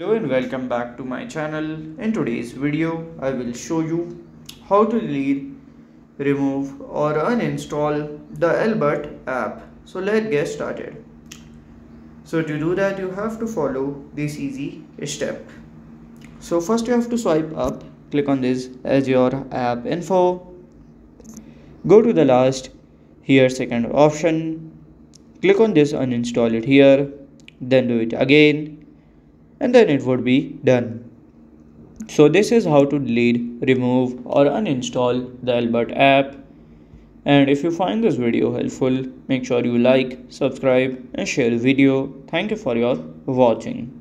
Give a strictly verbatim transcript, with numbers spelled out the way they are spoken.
Hello and welcome back to my channel. In today's video I will show you how to delete, remove or uninstall the Albert app. So let's get started. So to do that you have to follow this easy step. So first you have to swipe up, click on this as your app info, go to the last here second option, click on this uninstall it here, then do it again, and then it would be done. So this is how to delete, remove or uninstall the Albert app. And if you find this video helpful, make sure you like, subscribe and share the video. Thank you for your watching.